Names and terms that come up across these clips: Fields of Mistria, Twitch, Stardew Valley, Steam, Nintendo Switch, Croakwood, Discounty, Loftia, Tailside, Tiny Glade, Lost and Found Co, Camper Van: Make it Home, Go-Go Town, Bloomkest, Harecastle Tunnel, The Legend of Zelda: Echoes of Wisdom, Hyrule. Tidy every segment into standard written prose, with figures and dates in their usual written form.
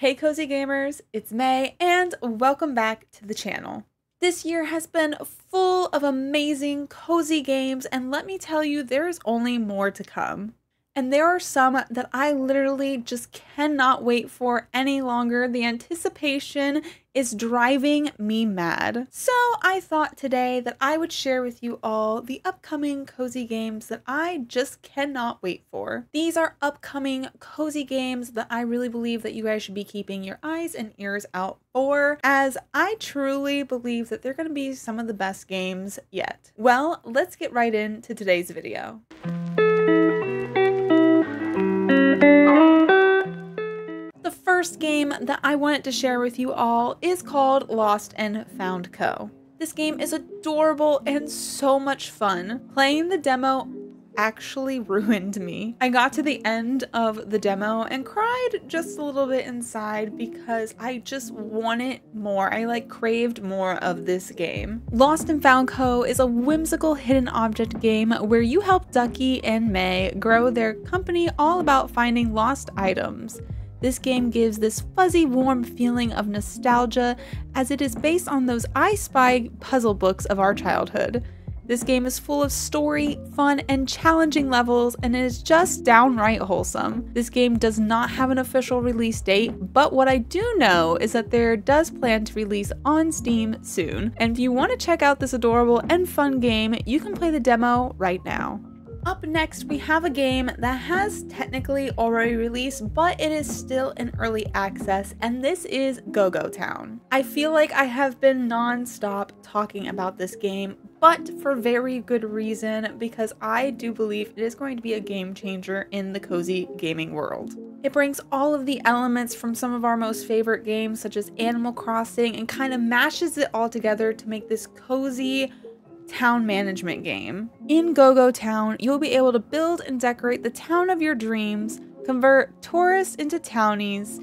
Hey Cozy Gamers, it's May and welcome back to the channel. This year has been full of amazing cozy games and let me tell you there is only more to come. And there are some that I literally just cannot wait for any longer. The anticipation is driving me mad. So I thought today that I would share with you all the upcoming cozy games that I just cannot wait for. These are upcoming cozy games that I really believe that you guys should be keeping your eyes and ears out for, as I truly believe that they're going to be some of the best games yet. Well, let's get right into today's video. The first game that I wanted to share with you all is called Lost and Found Co. This game is adorable and so much fun. Playing the demo actually ruined me. I got to the end of the demo and cried just a little bit inside because I just wanted more. I craved more of this game. Lost and Found Co. is a whimsical hidden object game where you help Ducky and May grow their company all about finding lost items. This game gives this fuzzy, warm feeling of nostalgia as it is based on those I Spy puzzle books of our childhood. This game is full of story, fun, and challenging levels, and it is just downright wholesome. This game does not have an official release date, but what I do know is that there does plan to release on Steam soon. And if you want to check out this adorable and fun game, you can play the demo right now. Up next, we have a game that has technically already released, but it is still in early access, and this is Go-Go Town. I feel like I have been non-stop talking about this game, but for very good reason, because I do believe it is going to be a game changer in the cozy gaming world. It brings all of the elements from some of our most favorite games, such as Animal Crossing, and kind of mashes it all together to make this cozy town management game. In Go-Go Town, you'll be able to build and decorate the town of your dreams, convert tourists into townies,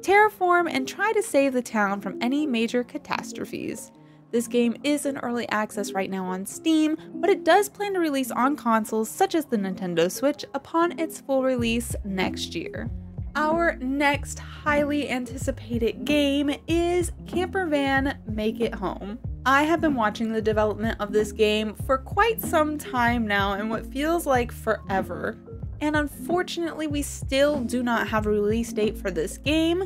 terraform, and try to save the town from any major catastrophes. This game is in early access right now on Steam, but it does plan to release on consoles such as the Nintendo Switch upon its full release next year. Our next highly anticipated game is Camper Van: Make It Home. I have been watching the development of this game for quite some time now and what feels like forever. And unfortunately, we still do not have a release date for this game,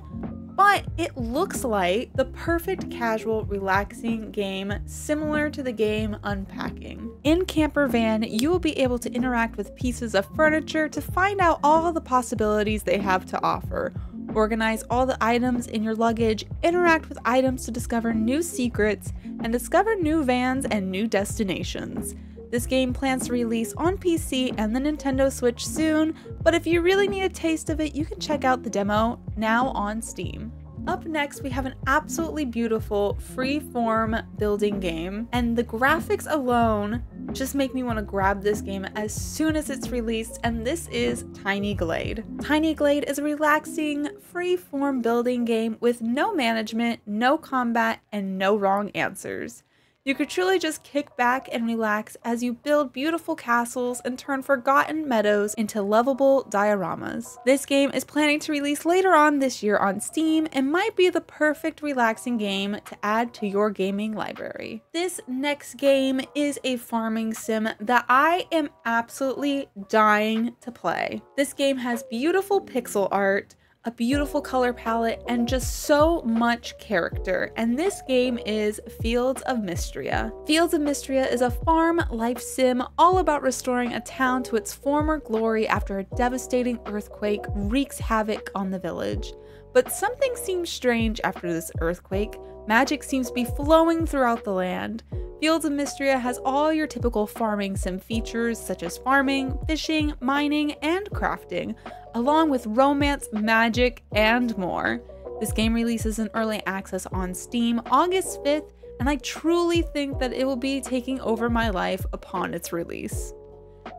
but it looks like the perfect casual, relaxing game similar to the game Unpacking. In Camper Van, you will be able to interact with pieces of furniture to find out all the possibilities they have to offer. Organize all the items in your luggage, interact with items to discover new secrets, and discover new vans and new destinations. This game plans to release on PC and the Nintendo Switch soon, but if you really need a taste of it, you can check out the demo now on Steam. Up next, we have an absolutely beautiful free-form building game, and the graphics alone just make me want to grab this game as soon as it's released, and this is Tiny Glade. Tiny Glade is a relaxing, free-form building game with no management, no combat, and no wrong answers. You could truly just kick back and relax as you build beautiful castles and turn forgotten meadows into lovable dioramas. This game is planning to release later on this year on Steam and might be the perfect relaxing game to add to your gaming library. This next game is a farming sim that I am absolutely dying to play. This game has beautiful pixel art, a beautiful color palette, and just so much character. And this game is Fields of Mistria. Fields of Mistria is a farm life sim all about restoring a town to its former glory after a devastating earthquake wreaks havoc on the village. But something seems strange after this earthquake. Magic seems to be flowing throughout the land. Fields of Mistria has all your typical farming sim features such as farming, fishing, mining, and crafting, along with romance, magic, and more. This game releases in early access on Steam August 5th, and I truly think that it will be taking over my life upon its release.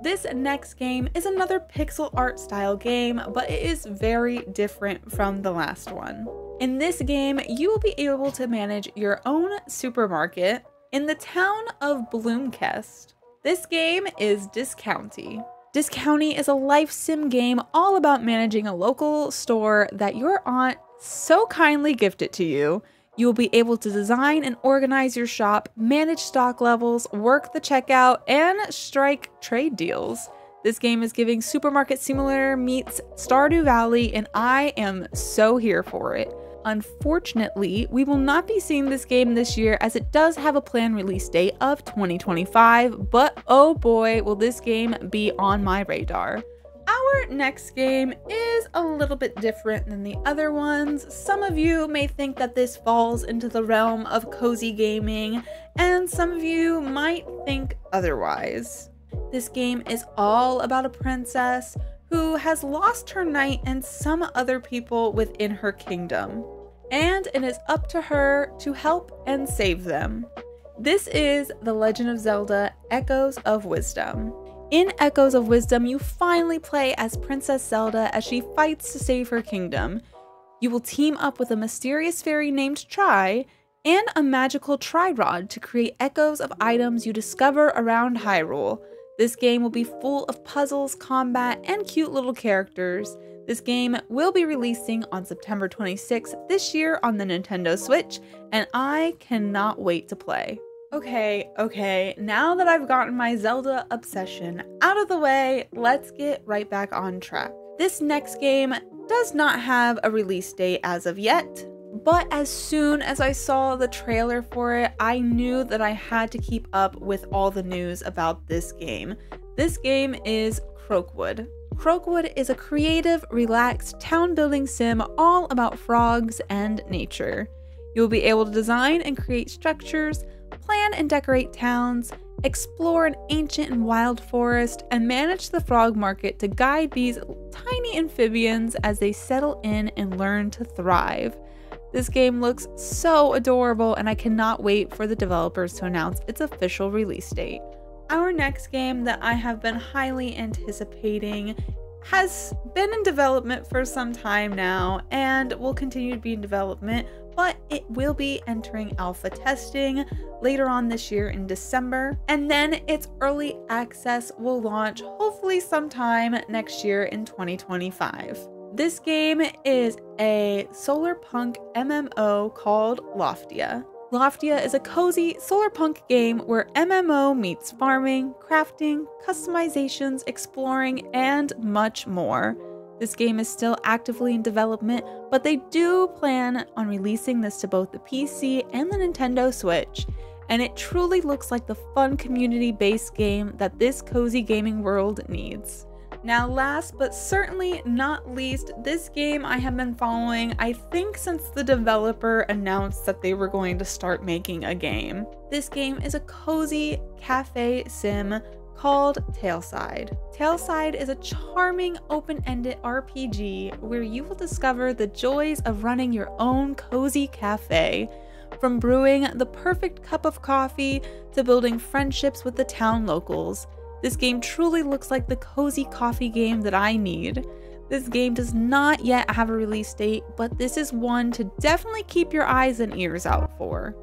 This next game is another pixel art style game, but it is very different from the last one. In this game, you will be able to manage your own supermarket in the town of Bloomkest. This game is Discounty. Discounty is a life sim game all about managing a local store that your aunt so kindly gift it to you. You will be able to design and organize your shop, manage stock levels, work the checkout, and strike trade deals. This game is giving Supermarket Simulator meets Stardew Valley, and I am so here for it. Unfortunately, we will not be seeing this game this year as it does have a planned release date of 2025, but oh boy, will this game be on my radar. Our next game is a little bit different than the other ones. Some of you may think that this falls into the realm of cozy gaming, and some of you might think otherwise. This game is all about a princess who has lost her knight and some other people within her kingdom, and it is up to her to help and save them. This is The Legend of Zelda: Echoes of Wisdom. In Echoes of Wisdom, you finally play as Princess Zelda as she fights to save her kingdom. You will team up with a mysterious fairy named Tri and a magical Tri-Rod to create echoes of items you discover around Hyrule. This game will be full of puzzles, combat, and cute little characters. This game will be releasing on September 26th this year on the Nintendo Switch, and I cannot wait to play. Okay, now that I've gotten my Zelda obsession out of the way, let's get right back on track. This next game does not have a release date as of yet, but as soon as I saw the trailer for it, I knew that I had to keep up with all the news about this game. This game is Croakwood. Croakwood is a creative, relaxed town building sim all about frogs and nature. You'll be able to design and create structures, plan and decorate towns, explore an ancient and wild forest, and manage the frog market to guide these tiny amphibians as they settle in and learn to thrive. This game looks so adorable, and I cannot wait for the developers to announce its official release date. Our next game that I have been highly anticipating has been in development for some time now and will continue to be in development, but it will be entering alpha testing later on this year in December, and then its early access will launch hopefully sometime next year in 2025. This game is a solarpunk MMO called Loftia. Loftia is a cozy solarpunk game where MMO meets farming, crafting, customizations, exploring, and much more. This game is still actively in development, but they do plan on releasing this to both the PC and the Nintendo Switch, and it truly looks like the fun community-based game that this cozy gaming world needs. Now last but certainly not least, this game I have been following, I think, since the developer announced that they were going to start making a game. This game is a cozy cafe sim called Tailside. Tailside is a charming open-ended RPG where you will discover the joys of running your own cozy cafe. From brewing the perfect cup of coffee to building friendships with the town locals. This game truly looks like the cozy coffee game that I need. This game does not yet have a release date, but this is one to definitely keep your eyes and ears out for.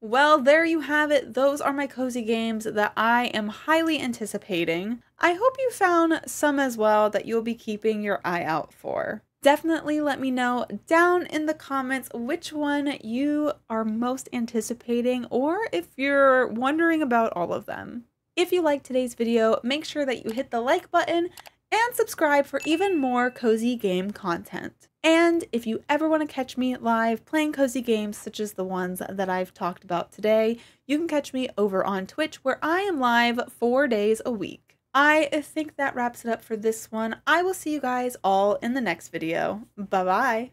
Well, there you have it. Those are my cozy games that I am highly anticipating. I hope you found some as well that you'll be keeping your eye out for. Definitely let me know down in the comments which one you are most anticipating, or if you're wondering about all of them. If you liked today's video, make sure that you hit the like button and subscribe for even more cozy game content. And if you ever want to catch me live playing cozy games such as the ones that I've talked about today, you can catch me over on Twitch, where I am live 4 days a week. I think that wraps it up for this one. I will see you guys all in the next video. Bye-bye.